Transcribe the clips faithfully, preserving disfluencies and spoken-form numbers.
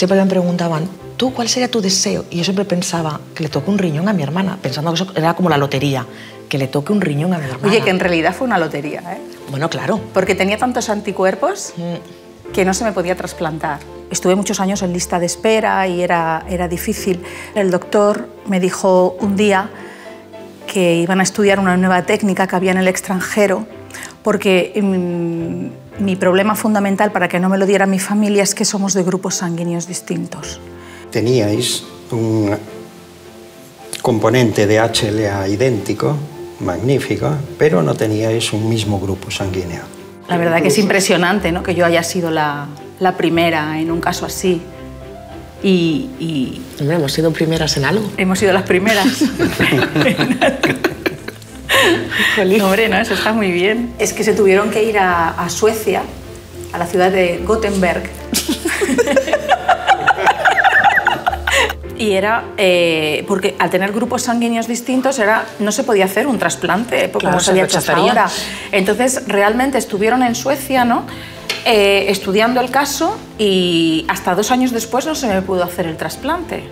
siempre me preguntaban, ¿tú cuál sería tu deseo? Y yo siempre pensaba que le toque un riñón a mi hermana, pensando que eso era como la lotería, que le toque un riñón a mi hermana. Oye, que en realidad fue una lotería, ¿eh? Bueno, claro. Porque tenía tantos anticuerpos mm. que no se me podía trasplantar. Estuve muchos años en lista de espera y era, era difícil. El doctor me dijo un día que iban a estudiar una nueva técnica que había en el extranjero, porque mm, mi problema fundamental para que no me lo diera mi familia es que somos de grupos sanguíneos distintos. Teníais un componente de H L A idéntico, magnífico, pero no teníais un mismo grupo sanguíneo. La verdad que es impresionante, ¿no?, que yo haya sido la, la primera en un caso así. Y, y... Hombre, hemos sido primeras en algo. Hemos sido las primeras. No, hombre, no, eso está muy bien. Es que se tuvieron que ir a, a Suecia, a la ciudad de Gothenburg. Y era, eh, porque al tener grupos sanguíneos distintos era, no se podía hacer un trasplante, claro, como se había hecho hasta ahora. Entonces, realmente estuvieron en Suecia, ¿no?, eh, estudiando el caso, y hasta dos años después no se me pudo hacer el trasplante.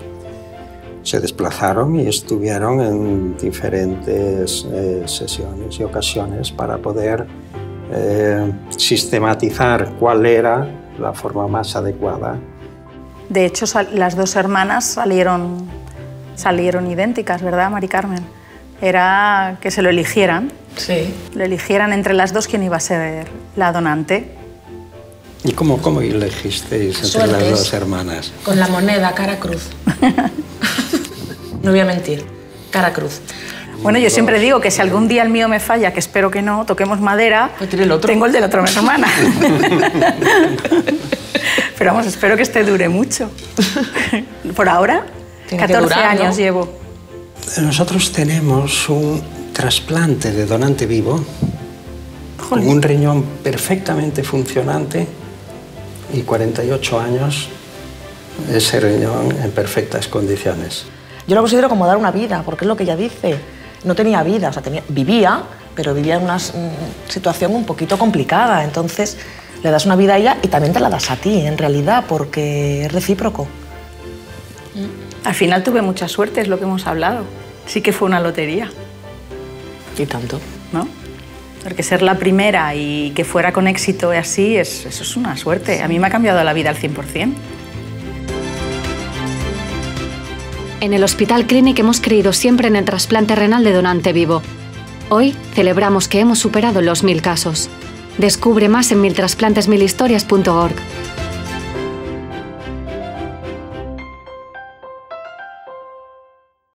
Se desplazaron y estuvieron en diferentes eh, sesiones y ocasiones para poder eh, sistematizar cuál era la forma más adecuada. De hecho, las dos hermanas salieron, salieron idénticas, ¿verdad, Mari Carmen? Era que se lo eligieran. Sí. Lo eligieran entre las dos quién iba a ser la donante. ¿Y cómo, cómo elegisteis entre Sueltes, las dos hermanas? Con la moneda, cara cruz. No voy a mentir, cara cruz. Bueno, yo siempre digo que si algún día el mío me falla, que espero que no, toquemos madera, pues tiene el otro. Tengo el de la otra hermana. Pero vamos, espero que este dure mucho. Por ahora, catorce años llevo. Nosotros tenemos un trasplante de donante vivo, ¡joder!, con un riñón perfectamente funcionante y cuarenta y ocho años ese riñón en perfectas condiciones. Yo lo considero como dar una vida, porque es lo que ella dice. No tenía vida, o sea, tenía, vivía, pero vivía en una mm, situación un poquito complicada, entonces... Le das una vida a ella y también te la das a ti, en realidad, porque es recíproco. Al final tuve mucha suerte, es lo que hemos hablado. Sí que fue una lotería. Y tanto. ¿No? Porque ser la primera y que fuera con éxito y así, es, eso es una suerte. A mí me ha cambiado la vida al cien por cien. En el Hospital Clínic hemos creído siempre en el trasplante renal de donante vivo. Hoy celebramos que hemos superado los mil casos. Descubre más en mil trasplantesmilhistorias punto org.